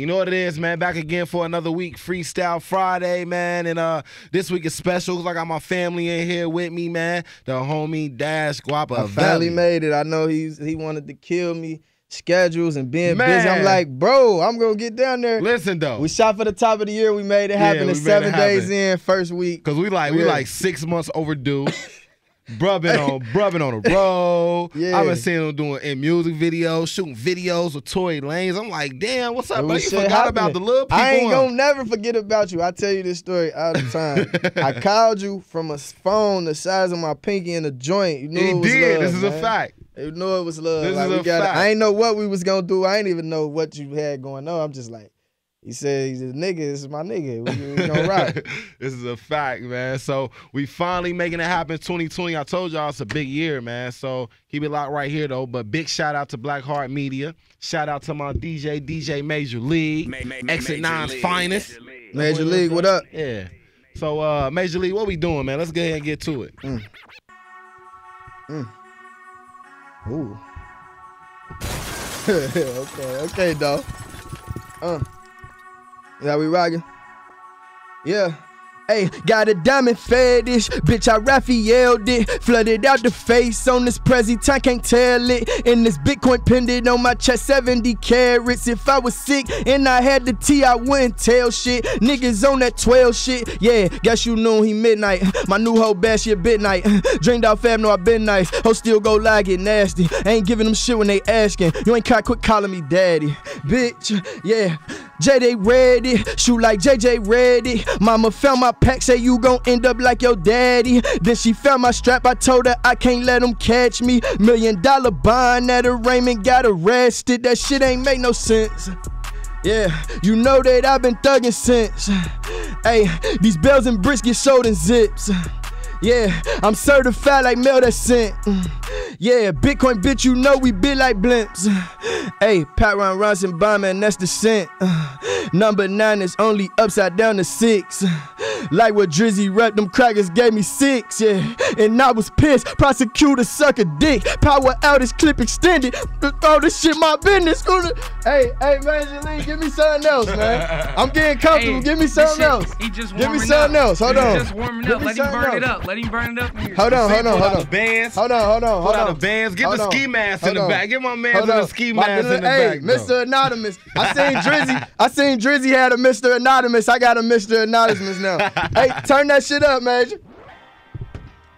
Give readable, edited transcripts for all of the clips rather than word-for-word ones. You know what it is, man. Back again for another week, Freestyle Friday, man. And this week is special because I got my family in here with me, man. The homie Dash Gwoppovelli. I finally made it. I know he wanted to kill me. Schedules and being busy. I'm like, bro, I'm going to get down there. Listen, though. We shot for the top of the year. We made it happen. It's 7 days in, first week. Because we like 6 months overdue. Brubbing on the road. Yeah. I've been seeing him doing music videos, shooting videos with Toy Lanes. I'm like, damn, what's up, bro? You forgot about the little people. I ain't going to never forget about you. I tell you this story all the time. I called you from a phone the size of my pinky in a joint. You knew it was love, this is man. A fact. You knew it was love. This is a fact. I ain't know what we was going to do. I ain't even know what you had going on. I'm just like. He said, nigga, this is my nigga. We gonna rock. This is a fact, man. So we finally making it happen. 2020, I told y'all it's a big year, man. So keep it locked right here, though. But big shout out to Black Heart Media. Shout out to my DJ, DJ Major League. Exit 9's finest. Major League, what up? Yeah. So Major League, what we doing, man? Let's go ahead and get to it. Ooh. Okay, though. Yeah, we rockin'. Yeah. Hey, got a diamond fetish, bitch, I Raphael'd it. Flooded out the face on this Prezi time, can't tell it. And this Bitcoin pendant on my chest, 70 carats. If I was sick and I had the tea, I wouldn't tell shit. Niggas on that 12 shit, yeah, guess you knew he midnight. My new hoe bash shit midnight. Dreamed out fam, no I been nice. Ho still go lie, get nasty. I ain't giving them shit when they asking. You ain't caught, quit calling me daddy. Bitch, yeah, J, they ready. Shoot like JJ ready. Mama found my pack, say you gon' end up like your daddy. Then she found my strap, I told her I can't let him catch me. $1 million bond at a Raymond, got arrested. That shit ain't make no sense. Yeah, you know that I've been thuggin' since. Hey, these bells and bricks get sold in zips. Yeah, I'm certified like mail that sent. Yeah, Bitcoin bitch, you know we be like blimps. Hey, Pat Ron Ronson bomb, and that's the scent. Number 9 is only upside down to 6. Like what Drizzy rapped, them crackers gave me 6, yeah. And I was pissed, prosecutor suck a dick. Power out his clip extended. All this shit my business. Hey, Major League, give me something else, man. I'm getting comfortable, give me something else. He just warming up. Give me something else, hold on. Just warming up, let him burn it up. Let him burn it up. Hold on. Get the ski mask in the back. Get my man the ski mask in the back. Hey, Mr. Anonymous. I seen Drizzy had a Mr. Anonymous. I got a Mr. Anonymous now. Hey, turn that shit up, Major.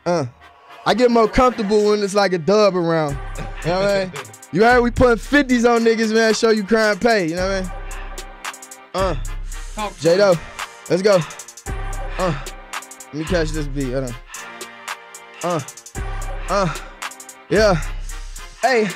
I get more comfortable when it's like a dub around. You know what I mean? You heard we putting 50s on niggas, man. Show you crime pay. You know what I mean? J.Dough, let's go. Let me catch this beat. Hold on. Yeah. Hey.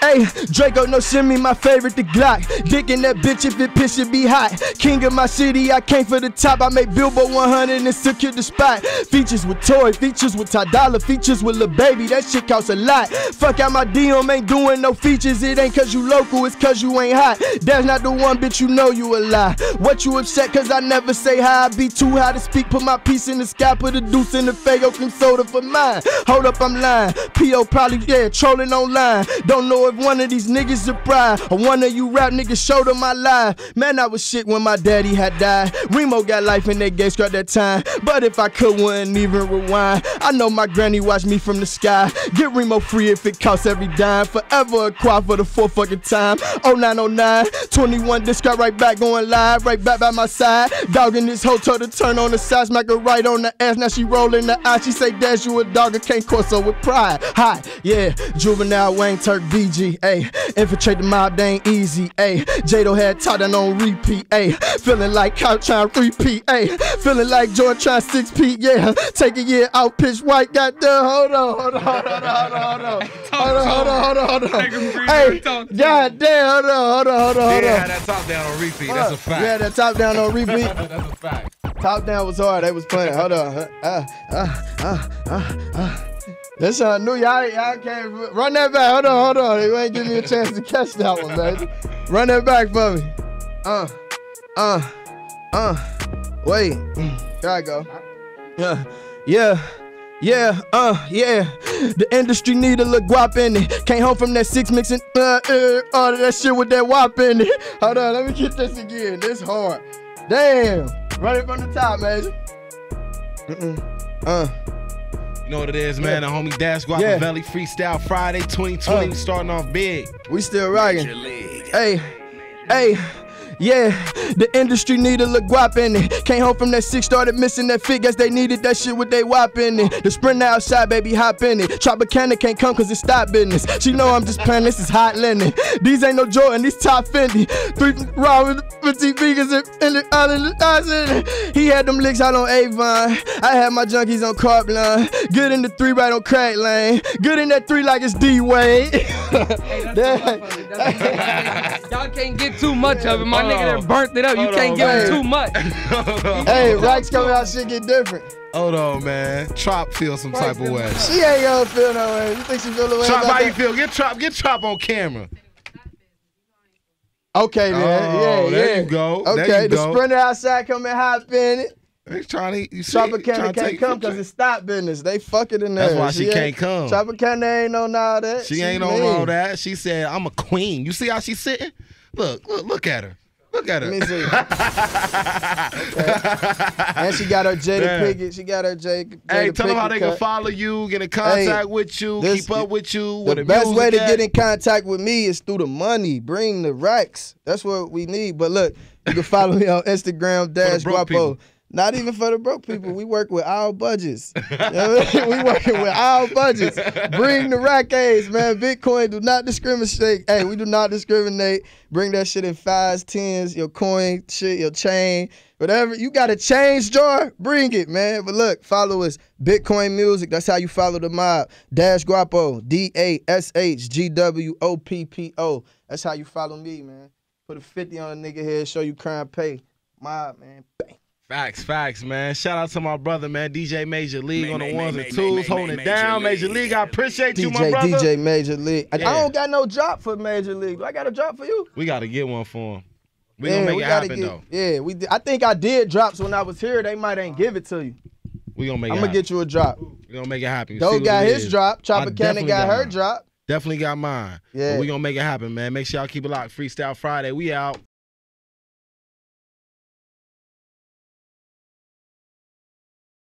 Hey, Draco, no shimmy, my favorite, the Glock. Dick in that bitch, if it piss, it be hot. King of my city, I came for the top. I made Billboard 100 and secured the spot. Features with Toy, features with Tadala, features with La Baby, that shit costs a lot. Fuck out my DM, ain't doing no features. It ain't cause you local, it's cause you ain't hot. That's not the one, bitch, you know you a lie. What you upset, cause I never say hi. I be too high to speak, put my piece in the sky. Put a deuce in the Fago, cream soda for mine. Hold up, I'm lying. P.O. probably, yeah, trolling online. Don't know if one of these niggas a pride or one of you rap niggas showed up my lie. Man, I was shit when my daddy had died. Remo got life and they gave scrap that time. But if I could, wouldn't even rewind. I know my granny watched me from the sky. Get Remo free if it costs every dime. Forever a quad for the 4th fucking time. 0909, 21 disc got right back going live. Right back by my side. Dog in this hotel to turn on the side. Smack her right on the ass. Now she rolling the eye. She say, Dash, you a dog. I can't Corso with pride. Hi, yeah. Juvenile Wang Turk DJ. Ay, infiltrate the mob, they ain't easy. Ay, J.Dough had taught that on repeat. Ay, feeling like couch trying 3P. Ay, feeling like Jordan trying 6P. Yeah, take a year out, pitch white. Got the hold on. Hey, goddamn, hold on. Yeah, that top down on repeat. That's a fact. Yeah, that top down on repeat. That's a fact. Top down was hard. They was playing. Hold on. That's how I knew y'all can't run that back. Hold on. You ain't give me a chance to catch that one, baby. Run that back for me. Wait. Here I go. Yeah. Yeah. The industry need a little guap in it. Came home from that six mixing, all of that shit with that wop in it. Hold on, let me get this again. This hard. Damn. Running from the top, man. You know what it is, man. The homie Dash Gwoppovelli Freestyle Friday 2020. We starting off big. We still rocking. Hey. Yeah, the industry need a little guap in it. Came home from that six, started missing that fit. Guess they needed that shit with they wop in it. The sprint outside, baby, hop in it. Tropicana can't come cause it's stop business. She know I'm just playing, this is hot linen. These ain't no Jordan, these top Fendi. 3 rounds with 15 fingers in the island. He had them licks out on Avon. I had my junkies on Carp Line. Good in the 3 right on Crack Lane. Good in that 3 like it's D-Wade. Y'all can't get too much of it, my nigga that burnt it up. You can't give him too much. Hey, Rax coming out, shit get different. Hold on, man. Trop feel some type of way. She ain't gonna feel no way. You think she feel the way? Trop, how you feel? Get Trop on camera. Okay, man. Oh, yeah, there you go. Okay, the sprinter outside coming hot in it. They trying to, you see, Tropicana can't come because it's stop business. They fucking in there. That's why she can't come. Tropicana ain't on all that. She ain't on all that. She said, I'm a queen. You see how she's sitting? Look at her. Look at her. Let me see. Okay. And she got her Jada Pickett. She got her Jada Pickett. Hey, tell them how they can follow you, get in contact with you, keep up with you. The best way to get in contact with me is through the money. Bring the racks. That's what we need. But look, you can follow me on Instagram, Dash Gwoppo. Not even for the broke people. We work with our budgets. You know what I mean? We working with our budgets. Bring the rackets, man. Bitcoin do not discriminate. Hey, we do not discriminate. Bring that shit in 5s, 10s, your coin, shit, your chain, whatever. You got a change jar? Bring it, man. But look, follow us. Bitcoin Music. That's how you follow the mob. Dash Gwoppo. DASHGWOPPO. That's how you follow me, man. Put a 50 on a nigga head. Show you crime pay. Mob, man. Bang. Facts, man. Shout out to my brother, man. DJ Major League on the ones and twos, holding it down. Major League, I appreciate you, my brother. DJ Major League. I don't got no drop for Major League. Do I got a drop for you? We got to get one for him. We going to make it happen, though. Yeah, I think I did drops when I was here. They might ain't give it to you. We going to make it happen. I'm going to get you a drop. We going to make it happen. Doe got his drop. Tropicana got her drop. Definitely got mine. Yeah. But we going to make it happen, man. Make sure y'all keep it locked. Freestyle Friday. We out.